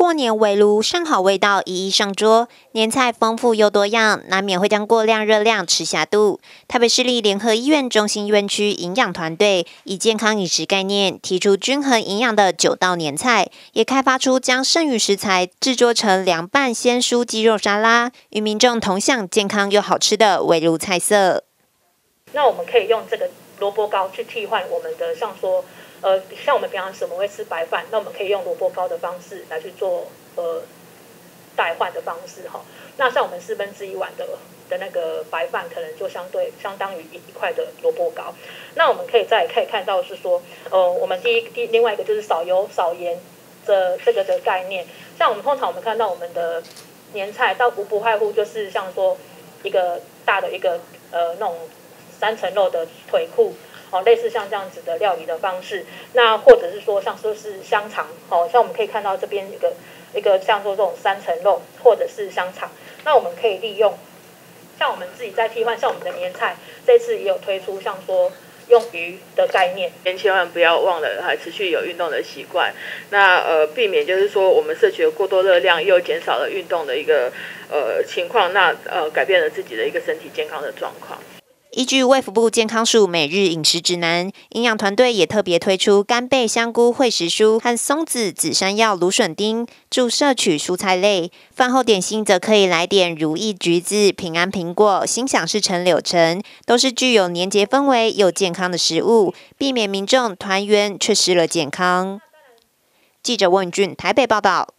过年围炉上好味道一一上桌，年菜丰富又多样，难免会将过量热量吃下肚。台北市立联合医院中心院区营养团队以健康饮食概念，提出均衡营养的9道年菜，也开发出将剩余食材制作成凉拌鲜蔬鸡肉沙拉，与民众同享健康又好吃的围炉菜色。那我们可以用这个萝卜糕去替换我们的，像说。 像我们平常时我们会吃白饭，那我们可以用萝卜糕的方式来去做代换的方式哈。那像我们1/4碗的那个白饭，可能就相当于一块的萝卜糕。那我们可以看到是说，我们另外一个就是少油少盐的这个的概念。像我们通常我们看到我们的年菜，倒不外乎就是像说一个大的一个那种3层肉的腿裤。 哦，类似像这样子的料理的方式，那或者是说像说是香肠，哦，像我们可以看到这边一个像说这种3层肉或者是香肠，那我们可以利用，像我们自己在替换，像我们的年菜这次也有推出像说用鱼的概念，千万不要忘了还持续有运动的习惯，那避免就是说我们摄取了过多热量又减少了运动的一个情况，那改变了自己的一个身体健康的状况。 依据卫福部健康署每日饮食指南，营养团队也特别推出干贝、香菇、惠时蔬和松子、紫杉药、芦笋丁，助摄取蔬菜类。饭后点心则可以来点如意橘子、平安苹果、心想事成柳橙，都是具有年节氛围又健康的食物，避免民众团圆却失了健康。记者翁允俊台北报道。